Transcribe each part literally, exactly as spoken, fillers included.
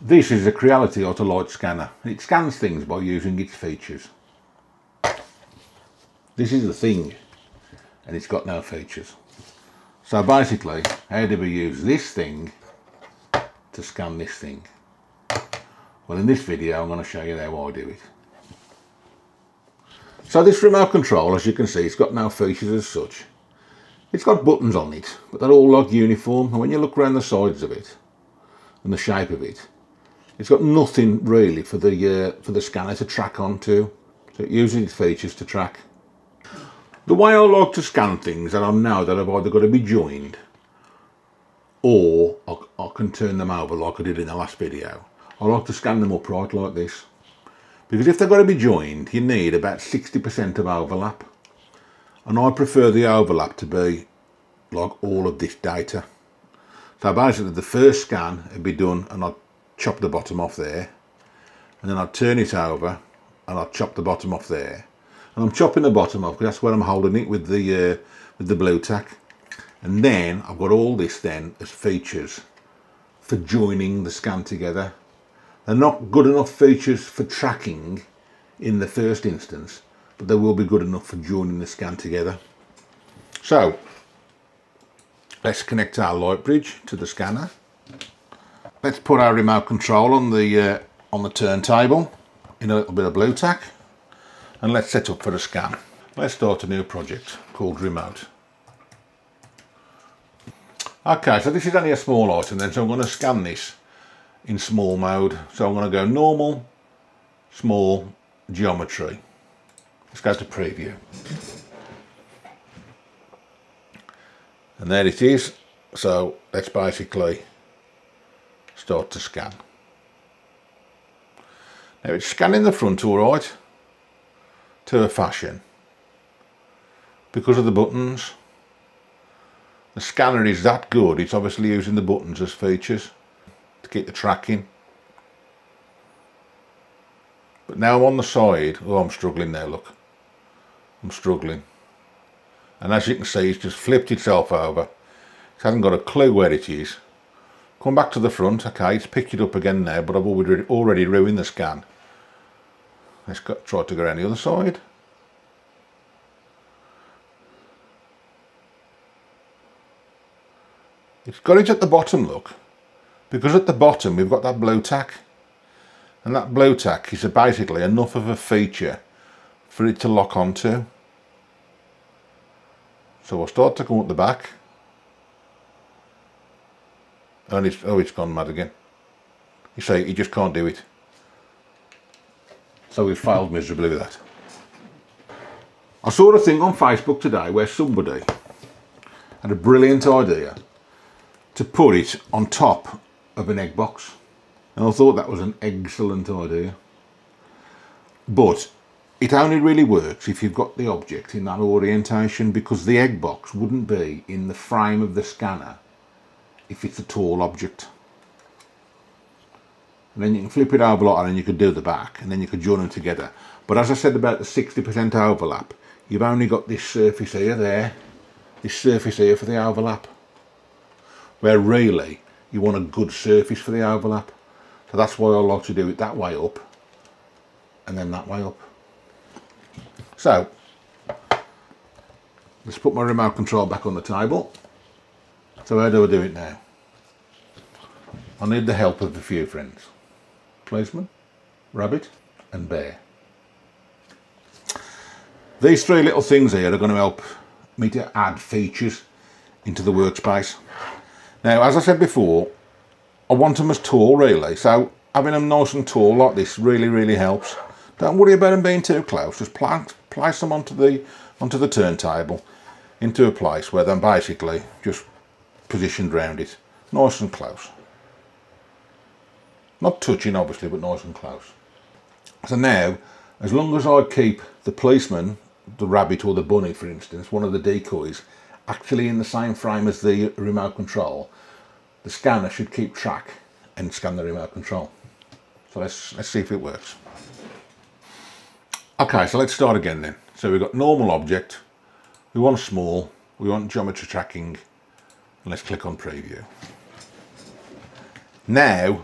This is a Creality Otter Lite Scanner. It scans things by using its features. This is the thing, and it's got no features. So basically, how do we use this thing to scan this thing? Well, in this video, I'm going to show you how I do it. So this remote control, as you can see, it's got no features as such. It's got buttons on it, but they're all like uniform, and when you look around the sides of it and the shape of it, it's got nothing really for the uh, for the scanner to track onto. So it uses its features to track. The way I like to scan things, and I know that I've either got to be joined or I, I can turn them over like I did in the last video. I like to scan them upright like this, because if they've got to be joined, you need about sixty percent of overlap, and I prefer the overlap to be like all of this data. So basically the first scan would be done, and I'd chop the bottom off there, and then I'd turn it over and I'd chop the bottom off there. And I'm chopping the bottom off because that's where I'm holding it with the uh, with the Bluetack. And then I've got all this then as features for joining the scan together. They're not good enough features for tracking in the first instance, but they will be good enough for joining the scan together. So let's connect our light bridge to the scanner. Let's put our remote control on the uh, on the turntable in a little bit of Bluetack. And let's set up for a scan. Let's start a new project called Remote. Okay, so this is only a small item then, so I'm going to scan this in small mode. So I'm going to go normal, small, geometry. Let's go to preview. And there it is. So let's basically start to scan. Now it's scanning the front alright, to a fashion, because of the buttons. The scanner is that good, it's obviously using the buttons as features to keep the tracking. But now I'm on the side, oh I'm struggling there, look, I'm struggling, and as you can see it's just flipped itself over, it hasn't got a clue where it is. Come back to the front, okay, it's picked it up again there, but I've already, already ruined the scan. Let's go, try to go around the other side. It's got it at the bottom, look. Because at the bottom we've got that Bluetack. And that Bluetack is basically enough of a feature for it to lock onto. So we'll start to come up the back. And it's, oh, it's gone mad again. You see, you just can't do it. So we failed miserably with that. I saw a thing on Facebook today where somebody had a brilliant idea to put it on top of an egg box. And I thought that was an excellent idea. But it only really works if you've got the object in that orientation, because the egg box wouldn't be in the frame of the scanner if it's a tall object. And then you can flip it over like that, and you could do the back, and then you could join them together. But as I said about the sixty percent overlap, you've only got this surface here, there, this surface here for the overlap. Where really, you want a good surface for the overlap. So that's why I like to do it that way up, and then that way up. So, let's put my remote control back on the table. So how do I do it now? I need the help of a few friends. Policeman, rabbit and bear. These three little things here are going to help me to add features into the workspace. Now, as I said before, I want them as tall really, so having them nice and tall like this really really helps. Don't worry about them being too close, just place them onto the onto the turntable into a place where they're basically just positioned round it, nice and close. Not touching obviously, but nice and close. So now, as long as I keep the policeman, the rabbit or the bunny for instance, one of the decoys, actually in the same frame as the remote control, the scanner should keep track and scan the remote control. So let's, let's see if it works. Okay, so let's start again then. So we've got normal object, we want small, we want geometry tracking, and let's click on preview. Now,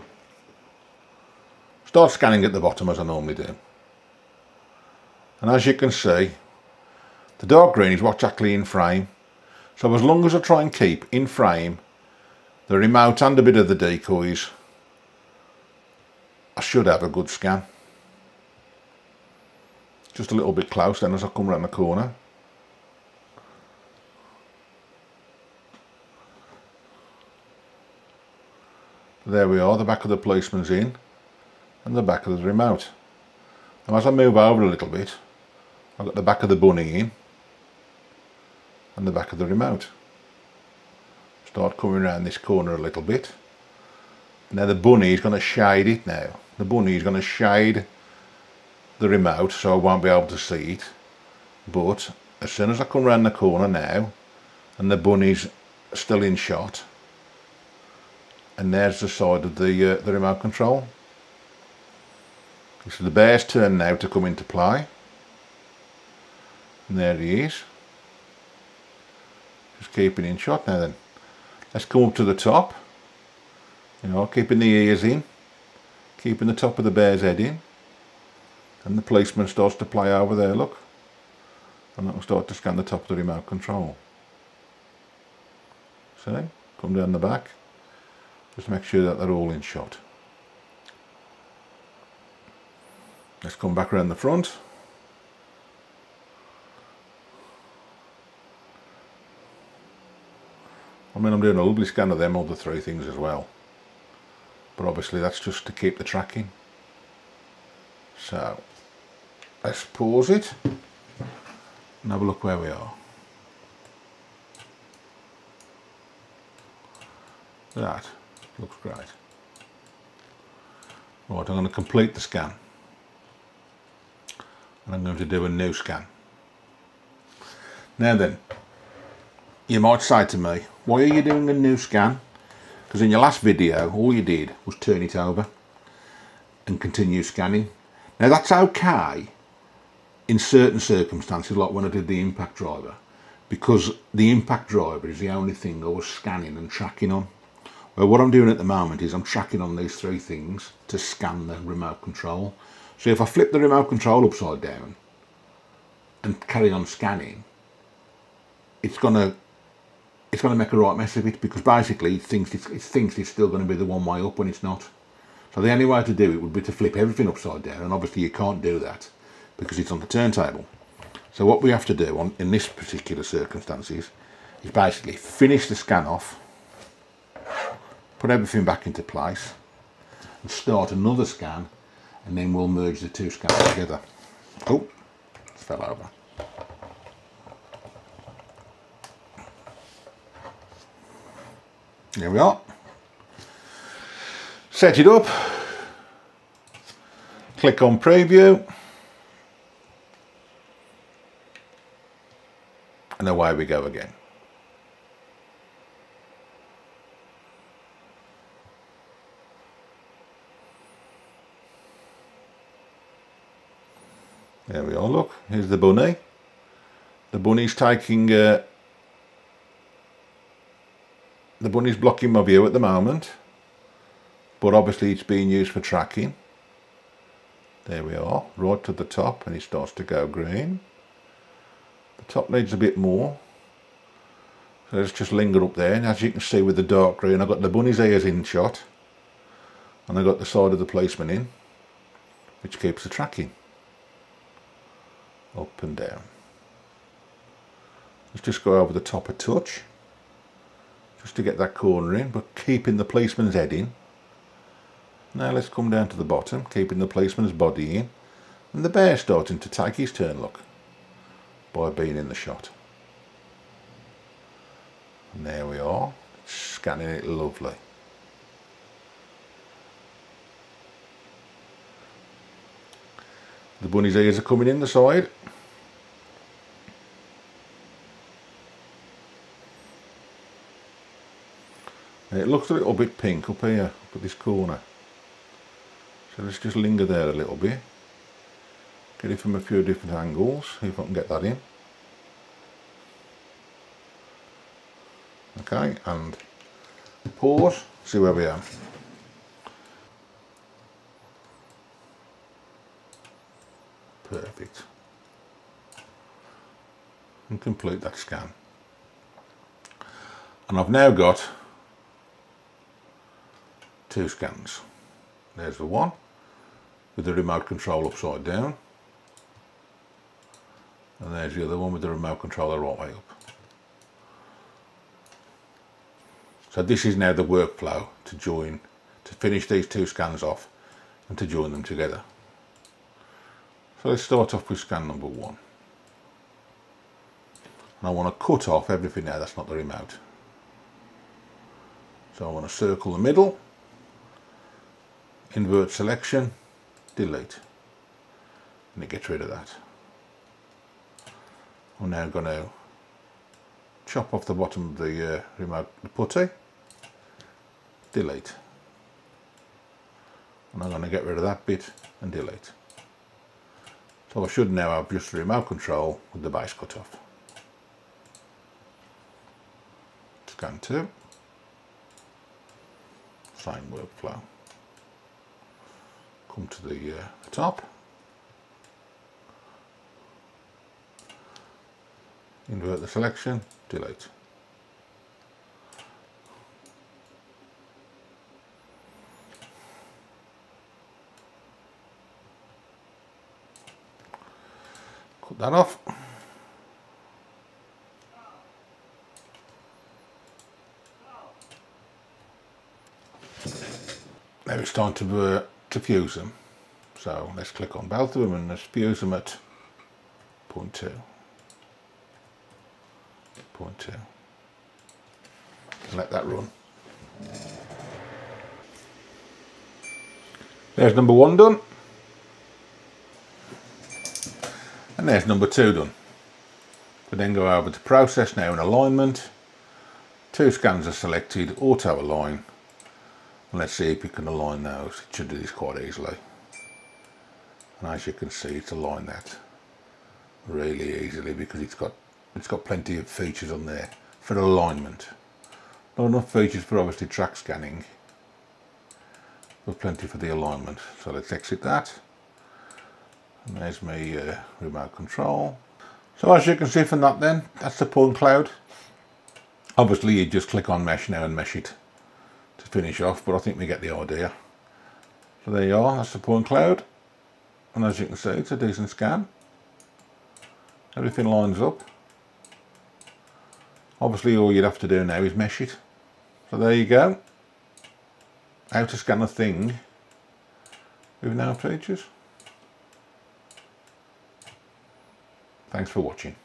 Start scanning at the bottom as I normally do. And as you can see, the dark green is what's actually in frame. So as long as I try and keep in frame the remote and a bit of the decoys, I should have a good scan. Just a little bit close then as I come around the corner. There we are, the back of the policeman's in and the back of the remote. Now as I move over a little bit, I've got the back of the bunny in and the back of the remote. Start coming around this corner a little bit. Now the bunny is going to shade it now. The bunny is going to shade the remote so I won't be able to see it. But as soon as I come round the corner now and the bunny's still in shot, and there's the side of the, uh, the remote control. It's the bear's turn now to come into play. And there he is. Just keeping in shot now then. Let's come up to the top. You know, keeping the ears in. Keeping the top of the bear's head in. And the policeman starts to play over there, look. And that'll start to scan the top of the remote control. See? Come down the back. Just make sure that they're all in shot. Let's come back around the front. I mean, I'm doing a lovely scan of them other three things as well. But obviously that's just to keep the tracking. So, let's pause it and have a look where we are. That looks great. Right, I'm going to complete the scan. And I'm going to do a new scan. Now then, you might say to me, why are you doing a new scan? Because in your last video, all you did was turn it over and continue scanning. Now that's okay in certain circumstances, like when I did the impact driver, because the impact driver is the only thing I was scanning and tracking on. Well, what I'm doing at the moment is I'm tracking on these three things to scan the remote control. So if I flip the remote control upside down and carry on scanning, it's gonna it's gonna make a right mess of it, because basically it thinks it's, it thinks it's still gonna be the one way up when it's not. So the only way to do it would be to flip everything upside down, and obviously you can't do that because it's on the turntable. So what we have to do on, in this particular circumstances is basically finish the scan off, put everything back into place, and start another scan, and then we'll merge the two scans together. Oh, it fell over. There we are. Set it up, click on preview, and away we go again. There we are, look, here's the bunny. The bunny's taking, uh, the bunny's blocking my view at the moment. But obviously it's being used for tracking. There we are, right to the top, and it starts to go green. The top needs a bit more. So let's just linger up there, and as you can see with the dark green, I've got the bunny's ears in shot. And I've got the side of the policeman in, which keeps the tracking. Up and down. Let's just go over the top a touch, just to get that corner in, but keeping the policeman's head in. Now let's come down to the bottom, keeping the policeman's body in, and the bear's starting to take his turn, look, by being in the shot. And there we are, scanning it lovely. The bunny's ears are coming in the side. And it looks a little bit pink up here, up at this corner. So let's just linger there a little bit. Get it from a few different angles, see if I can get that in. Okay, and pause, see where we are. perfect, and complete that scan. And I've now got two scans. There's the one with the remote control upside down, and there's the other one with the remote control the right way up. So this is now the workflow to join, to finish these two scans off and to join them together. So let's start off with scan number one. And I want to cut off everything now that's not the remote. So I want to circle the middle, invert selection, delete, and it gets rid of that. I'm now going to chop off the bottom of the uh, remote putty, delete, and I'm going to get rid of that bit and delete. So I should now have just the remote control with the base cut off. Scan two, same workflow. Come to the, uh, the top, invert the selection, delete. Cut that off. Now it's time to uh, to fuse them. So let's click on both of them and let's fuse them at point two. Point two. And let that run. There's number one done. And there's number two done. We then go over to process now and alignment. Two scans are selected, auto align. And let's see if you can align those. It should do this quite easily. And as you can see, it's aligned that really easily because it's got It's got plenty of features on there for alignment. Not enough features for obviously track scanning, but plenty for the alignment. So let's exit that. And there's my uh, remote control. So as you can see from that then, that's the point cloud. Obviously you just click on mesh now and mesh it to finish off, but I think we get the idea. So there you are, that's the point cloud. And as you can see, it's a decent scan. Everything lines up. Obviously all you'd have to do now is mesh it. So there you go. How to scan a thing with no features. Thanks for watching.